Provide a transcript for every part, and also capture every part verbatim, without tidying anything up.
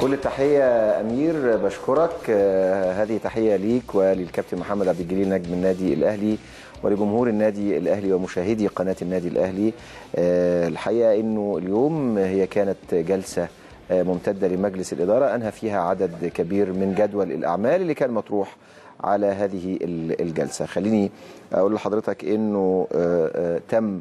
كل التحيه امير، بشكرك. هذه تحيه ليك وللكابتن محمد عبد الجليل نجم النادي الاهلي ولجمهور النادي الاهلي ومشاهدي قناه النادي الاهلي. الحقيقه انه اليوم هي كانت جلسه ممتده لمجلس الاداره انهى فيها عدد كبير من جدول الاعمال اللي كان مطروح على هذه الجلسه. خليني اقول لحضرتك انه تم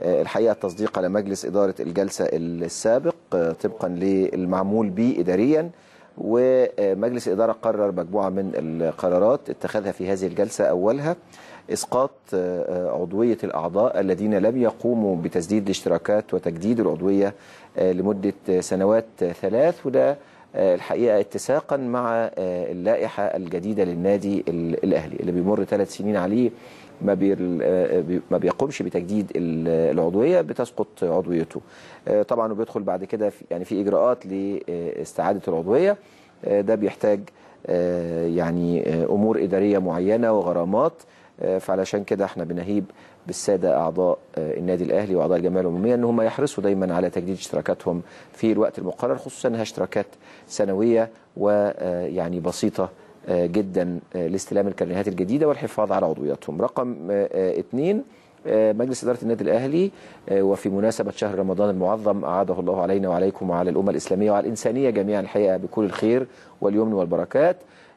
الحقيقه التصديق على مجلس اداره الجلسه السابق طبقا للمعمول به اداريا، ومجلس الاداره قرر مجموعه من القرارات اتخذها في هذه الجلسه، اولها اسقاط عضويه الاعضاء الذين لم يقوموا بتسديد الاشتراكات وتجديد العضويه لمده سنوات ثلاث، وده الحقيقه اتساقا مع اللائحه الجديده للنادي الاهلي اللي بيمر ثلاث سنين عليه ما ما بيقومش بتجديد العضويه بتسقط عضويته. طبعا وبيدخل بعد كده في يعني في اجراءات لاستعاده العضويه، ده بيحتاج يعني امور اداريه معينه وغرامات، فعلشان كده احنا بنهيب بالساده اعضاء النادي الاهلي واعضاء الجمعيه العموميه ان هم يحرصوا دايما على تجديد اشتراكاتهم في الوقت المقرر، خصوصا انها اشتراكات سنويه ويعني بسيطه جدا لاستلام الكرنيهات الجديده والحفاظ على عضوياتهم. رقم اثنين، مجلس اداره النادي الاهلي وفي مناسبه شهر رمضان المعظم اعاده الله علينا وعليكم وعلى الامه الاسلاميه وعلى الانسانيه جميعا الحقيقه بكل الخير واليمن والبركات،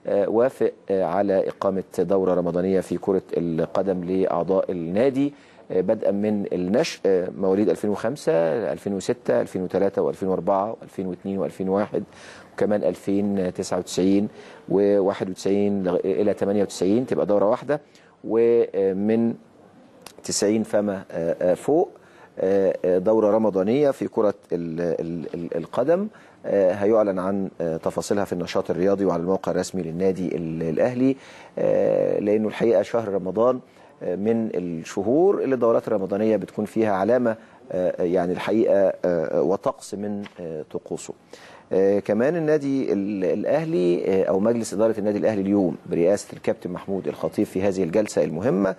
وافق على اقامه دوره رمضانيه في كره القدم لاعضاء النادي بدءا من النشء مواليد ألفين وخمسة ألفين وستة ألفين وثلاثة وألفين وأربعة وألفين واثنين وألفين وواحد وكمان ألفين وتسعة وتسعين وواحد وتسعين الى ثمانية وتسعين تبقى دوره واحده، ومن تسعين فما فوق دوره رمضانيه في كره القدم هيعلن عن تفاصيلها في النشاط الرياضي وعلى الموقع الرسمي للنادي الاهلي، لانه الحقيقه شهر رمضان من الشهور اللي الدورات الرمضانيه بتكون فيها علامه يعني الحقيقه وطقس من طقوسه. كمان النادي الاهلي او مجلس اداره النادي الاهلي اليوم برئاسه الكابتن محمود الخطيب في هذه الجلسه المهمه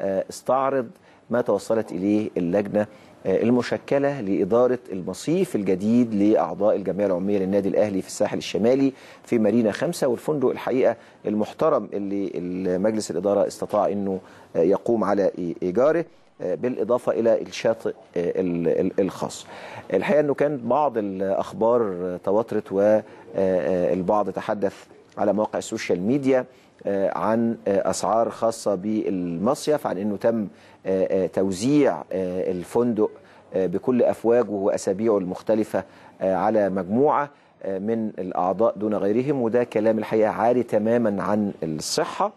استعرض ما توصلت اليه اللجنه المشكله لاداره المصيف الجديد لاعضاء الجمعيه العموميه للنادي الاهلي في الساحل الشمالي في مارينا خمسه، والفندق الحقيقه المحترم اللي مجلس الاداره استطاع انه يقوم على ايجاره بالاضافه الى الشاطئ الخاص. الحقيقه انه كانت بعض الاخبار تواترت والبعض تحدث على مواقع السوشيال ميديا عن اسعار خاصه بالمصيف، عن انه تم توزيع الفندق بكل افواجه واسابيعه المختلفه على مجموعه من الاعضاء دون غيرهم، وده كلام الحقيقه عاري تماما عن الصحه.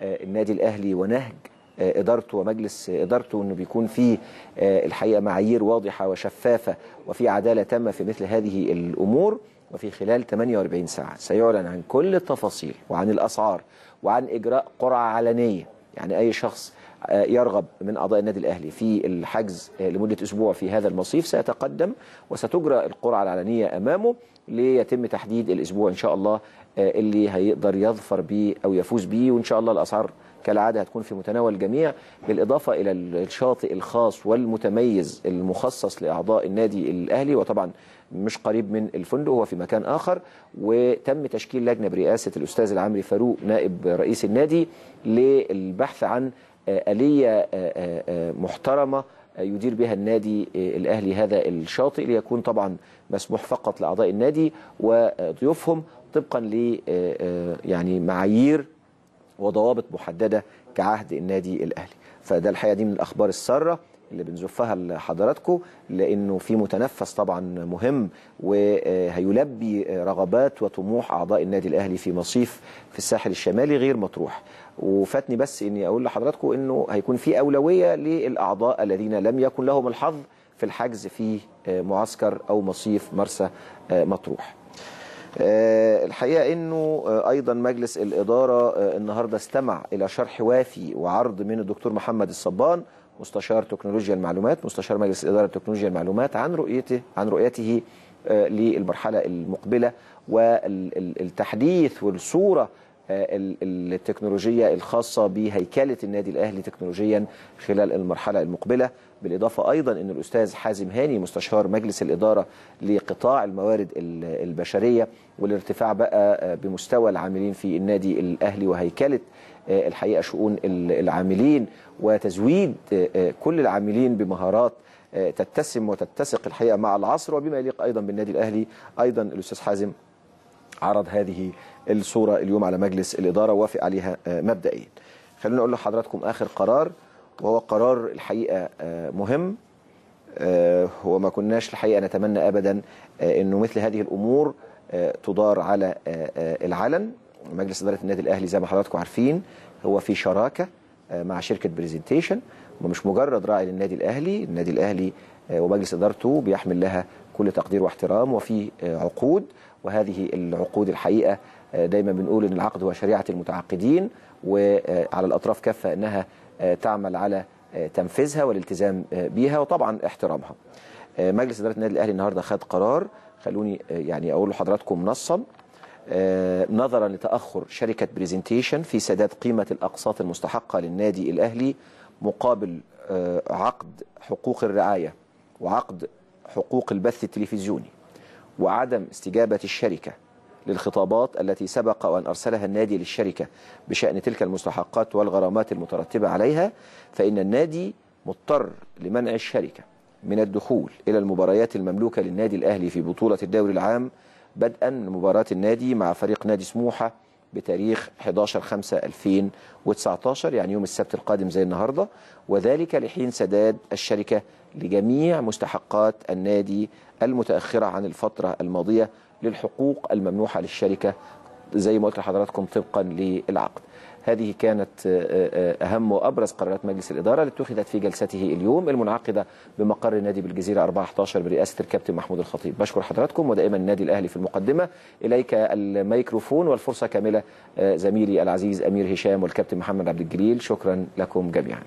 النادي الاهلي ونهج ادارته ومجلس ادارته انه بيكون فيه الحقيقه معايير واضحه وشفافه وفي عداله تامه في مثل هذه الامور، وفي خلال ثمانية وأربعين ساعه سيعلن عن كل التفاصيل وعن الاسعار وعن اجراء قرعه علنيه، يعني اي شخص يرغب من اعضاء النادي الاهلي في الحجز لمده اسبوع في هذا المصيف سيتقدم وستجرى القرعه العلنيه امامه ليتم تحديد الاسبوع ان شاء الله اللي هيقدر يظفر بيه او يفوز بيه، وان شاء الله الاسعار كالعاده هتكون في متناول الجميع بالاضافه الى الشاطئ الخاص والمتميز المخصص لاعضاء النادي الاهلي، وطبعا مش قريب من الفندق هو في مكان اخر. وتم تشكيل لجنه برئاسه الاستاذ العامري فاروق نائب رئيس النادي للبحث عن آلية محترمة يدير بها النادي الأهلي هذا الشاطئ، ليكون طبعا مسموح فقط لأعضاء النادي وضيوفهم طبقا ل يعني معايير وضوابط محددة كعهد النادي الأهلي. فده الحقيقة دي من الأخبار السارة اللي بنزفها لحضراتكم، لانه في متنفس طبعا مهم وهيلبي رغبات وطموح اعضاء النادي الاهلي في مصيف في الساحل الشمالي غير مطروح. وفاتني بس اني اقول لحضراتكم انه هيكون في اولويه للاعضاء الذين لم يكن لهم الحظ في الحجز في معسكر او مصيف مرسى مطروح. الحقيقه انه ايضا مجلس الاداره النهارده استمع الى شرح وافي وعرض من الدكتور محمد الصبان مستشار تكنولوجيا المعلومات مستشار مجلس إدارة تكنولوجيا المعلومات عن رؤيته عن رؤيته للمرحلة المقبلة والتحديث والصورة التكنولوجية الخاصة بهيكلة النادي الأهلي تكنولوجيا خلال المرحلة المقبلة. بالإضافة أيضا أن الأستاذ حازم هاني مستشار مجلس الإدارة لقطاع الموارد البشرية والارتفاع بقى بمستوى العاملين في النادي الأهلي وهيكلة الحقيقة شؤون العاملين وتزويد كل العاملين بمهارات تتسم وتتسق الحقيقة مع العصر وبما يليق أيضا بالنادي الأهلي. أيضا الأستاذ حازم عرض هذه الصورة اليوم على مجلس الإدارة ووافق عليها مبدئيا. خلونا أقول لحضراتكم آخر قرار، وهو قرار الحقيقة مهم، وما كناش الحقيقة نتمنى أبدا أنه مثل هذه الأمور تدار على العلن. مجلس إدارة النادي الأهلي زي ما حضراتكم عارفين هو في شراكة مع شركة بريزنتيشن، ومش مجرد راعي للنادي الأهلي، النادي الأهلي ومجلس إدارته بيحمل لها كل تقدير واحترام، وفي عقود، وهذه العقود الحقيقة دايما بنقول ان العقد هو شريعة المتعاقدين، وعلى الأطراف كافة انها تعمل على تنفيذها والالتزام بيها وطبعا احترامها. مجلس إدارة النادي الأهلي النهارده خد قرار، خلوني يعني اقول لحضراتكم نصا: نظرا لتأخر شركة بريزنتيشن في سداد قيمة الأقساط المستحقة للنادي الأهلي مقابل عقد حقوق الرعاية وعقد حقوق البث التلفزيوني، وعدم استجابة الشركة للخطابات التي سبق وأن أرسلها النادي للشركة بشأن تلك المستحقات والغرامات المترتبة عليها، فإن النادي مضطر لمنع الشركة من الدخول إلى المباريات المملوكة للنادي الأهلي في بطولة الدوري العام، بدءا من مباراة النادي مع فريق نادي سموحة بتاريخ حداشر خمسة ألفين وتسعتاشر، يعني يوم السبت القادم زي النهارده، وذلك لحين سداد الشركة لجميع مستحقات النادي المتأخرة عن الفترة الماضية للحقوق الممنوحة للشركة زي ما قلت لحضراتكم طبقا للعقد. هذه كانت أهم وأبرز قرارات مجلس الإدارة التي اتخذت في جلسته اليوم المنعقدة بمقر النادي بالجزيرة أربعة عشر برئاسة الكابتن محمود الخطيب. بشكر حضراتكم، ودائما النادي الأهلي في المقدمة. إليك الميكروفون والفرصة كاملة زميلي العزيز أمير هشام والكابتن محمد عبد الجليل. شكرا لكم جميعا.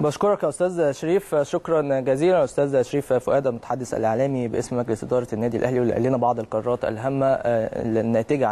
بشكرك يا أستاذ شريف، شكرا جزيلا أستاذ شريف فؤاد المتحدث الإعلامي باسم مجلس إدارة النادي الأهلي، واللي قال لنا بعض القرارات الهامة الناتجة